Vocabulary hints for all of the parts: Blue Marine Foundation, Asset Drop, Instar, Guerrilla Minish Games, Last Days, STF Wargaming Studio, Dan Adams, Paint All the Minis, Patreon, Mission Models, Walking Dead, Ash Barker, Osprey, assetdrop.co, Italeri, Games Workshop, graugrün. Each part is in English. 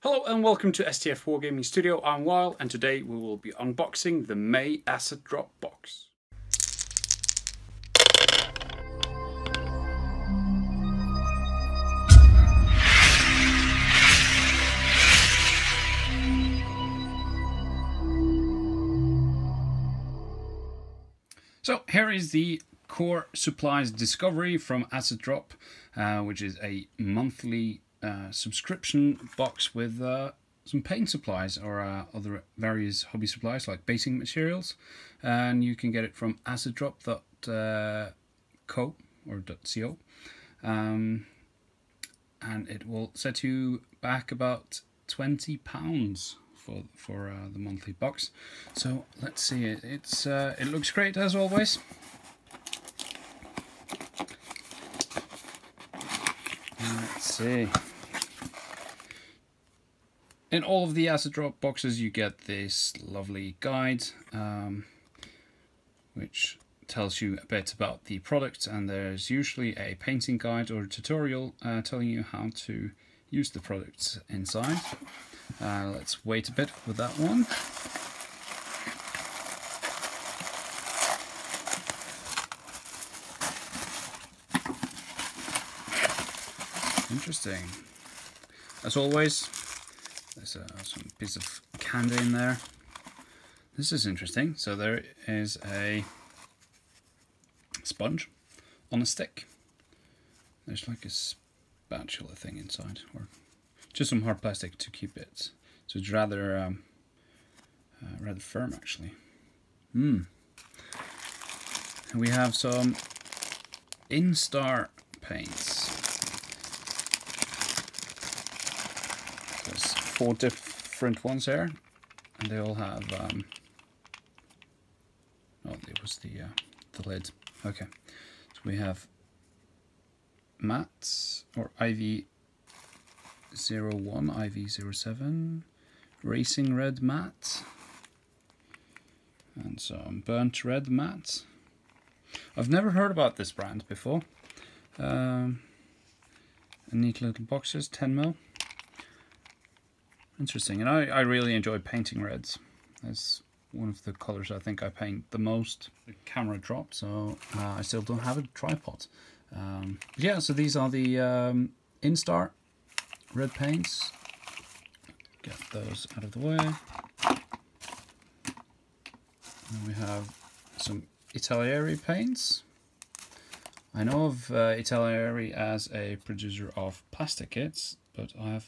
Hello and welcome to STF Wargaming Studio. I'm Lyle and today we will be unboxing the May Asset Drop box. So here is the core supplies discovery from Asset Drop, which is a monthly subscription box with some paint supplies or other various hobby supplies like basing materials, and you can get it from assetdrop.co or .co, and it will set you back about £20 for the monthly box. So let's see it. It looks great as always. Let's see. In all of the Asset Drop boxes you get this lovely guide which tells you a bit about the product, and there's usually a painting guide or a tutorial telling you how to use the products inside. Let's wait a bit with that one. Interesting. As always, there's some piece of candy in there. This is interesting. So there is a sponge on a stick. There's like a spatula thing inside, or just some hard plastic to keep it. So it's rather, rather firm actually. And we have some Instar paints. There's four different ones here, and they all have. Oh, it was the lid. Okay, so we have Mats or IV01, IV07, Racing Red Matte, and some Burnt Red Matte. I've never heard about this brand before. Neat little boxes, 10mm. Interesting, and I really enjoy painting reds. That's one of the colors I think I paint the most. The camera dropped, so I still don't have a tripod. Yeah, so these are the Instar red paints. Get those out of the way. And we have some Italeri paints. I know of Italeri as a producer of plastic kits, but I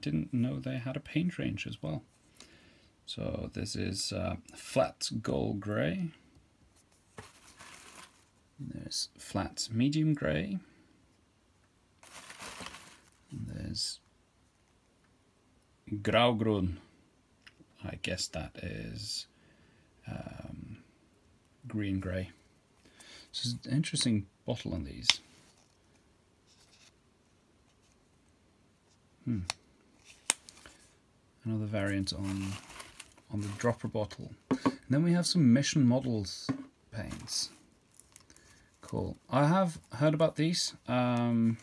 didn't know they had a paint range as well. So this is flat gold grey. There's flat medium grey. There's graugrün. I guess that is green grey. So it's an interesting bottle on these. Another variant on the dropper bottle. And then we have some Mission Models paints. Cool. I have heard about these on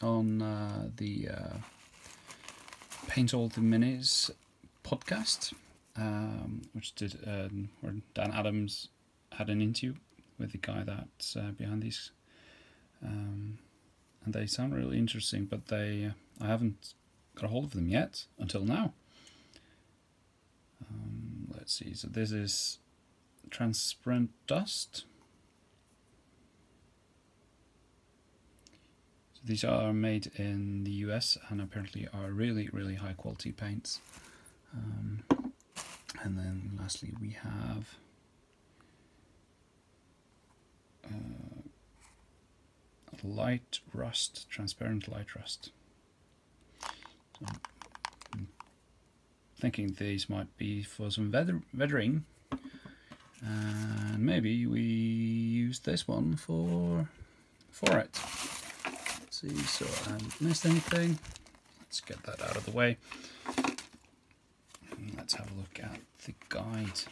the Paint All the Minis podcast, which did where Dan Adams had an interview with the guy that's behind these, and they sound really interesting, but I haven't got a hold of them yet until now. Let's see. So this is transparent dust. So these are made in the US and apparently are really high quality paints. And then lastly we have light rust, transparent light rust. I'm thinking these might be for some weathering, and maybe we use this one for it. Let's see, so I haven't missed anything. Let's get that out of the way. And let's have a look at the guide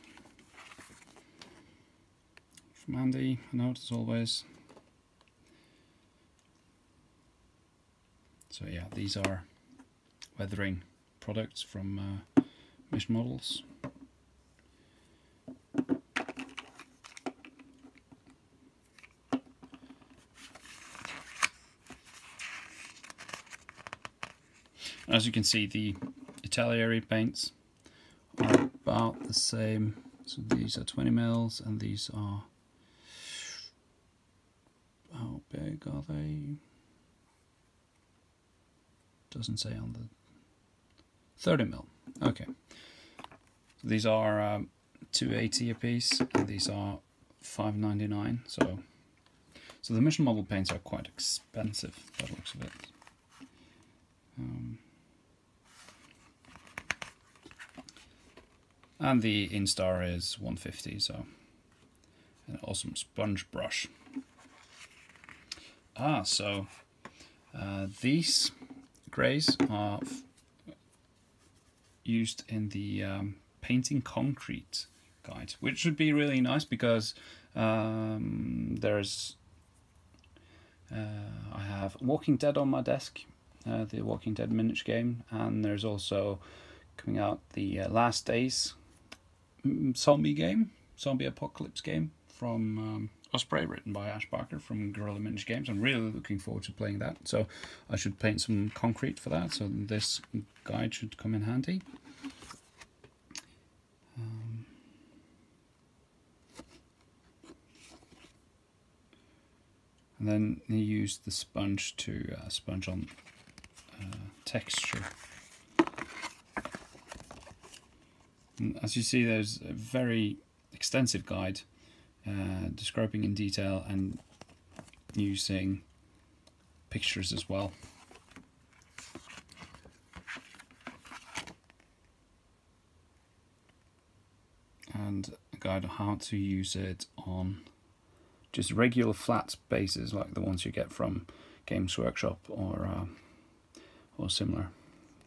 from Andy. I know it as always. So yeah, these are weathering products from Mission Models. As you can see, the Italeri paints are about the same. So these are 20 mils and these are, how big are they? Doesn't say on the 30 mil. Okay. So these are $2.80 a piece and these are $5.99. So the Mission Model paints are quite expensive by the looks of it. And the Instar is $1.50, so an awesome sponge brush. These greys are used in the painting concrete guide, which would be really nice because I have Walking Dead on my desk, the Walking Dead Minish game, and there's also coming out the Last Days zombie apocalypse game from Osprey, written by Ash Barker from Guerrilla Minish Games. I'm really looking forward to playing that, so I should paint some concrete for that, so this guide should come in handy. And then you use the sponge to sponge on texture. And as you see, there's a very extensive guide describing in detail and using pictures as well. And a guide on how to use it on just regular flat bases like the ones you get from Games Workshop or similar.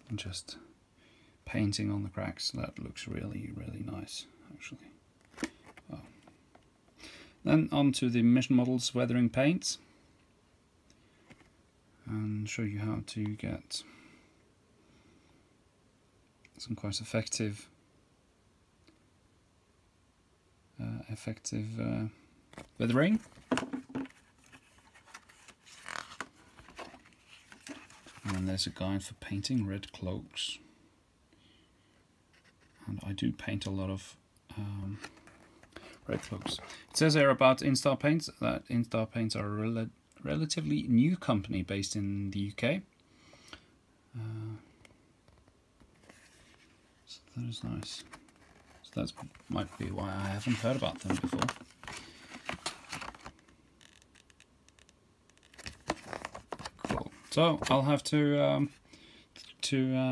And just painting on the cracks, that looks really nice actually. Then on to the Mission Models weathering paints, and show you how to get some quite effective weathering. And then there's a guide for painting red cloaks. And I do paint a lot of red cloaks. It says here about Instar Paints that Instar Paints are a relatively new company based in the UK. So that is nice. So that might be why I haven't heard about them before. Cool. So I'll have to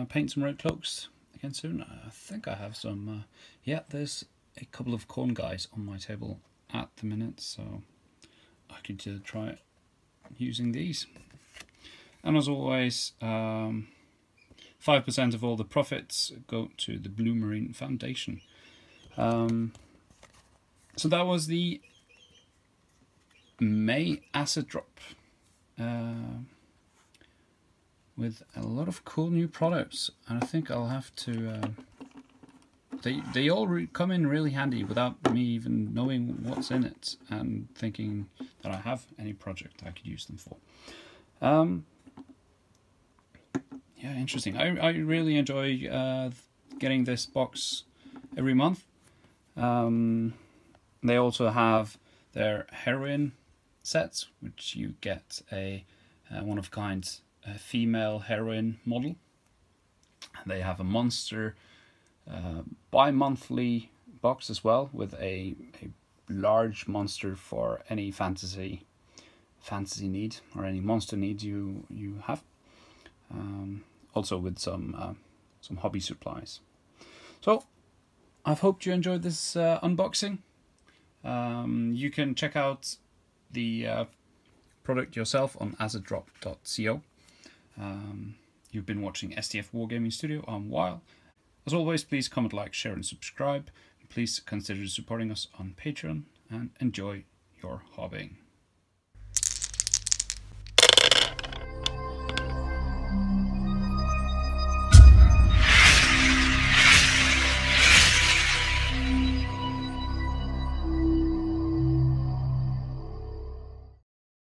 paint some red cloaks again soon. I think I have some. Yeah, there's a couple of corn guys on my table at the minute, so I could try using these. And as always, 5% of all the profits go to the Blue Marine Foundation. So that was the May Asset Drop with a lot of cool new products, and I think I'll have to They all come in really handy without me even knowing what's in it and thinking that I have any project I could use them for. Yeah, interesting. I really enjoy getting this box every month. They also have their heroine sets, which you get a one-of-a-kind female heroine model. And they have a monster bi-monthly box as well, with a large monster for any fantasy need or any monster need you have. Also with some hobby supplies. So I've hoped you enjoyed this unboxing. You can check out the product yourself on assetdrop.co. You've been watching STF Wargaming Studio. I'm Wild. As always, please comment, like, share and subscribe. Please consider supporting us on Patreon and enjoy your hobbying.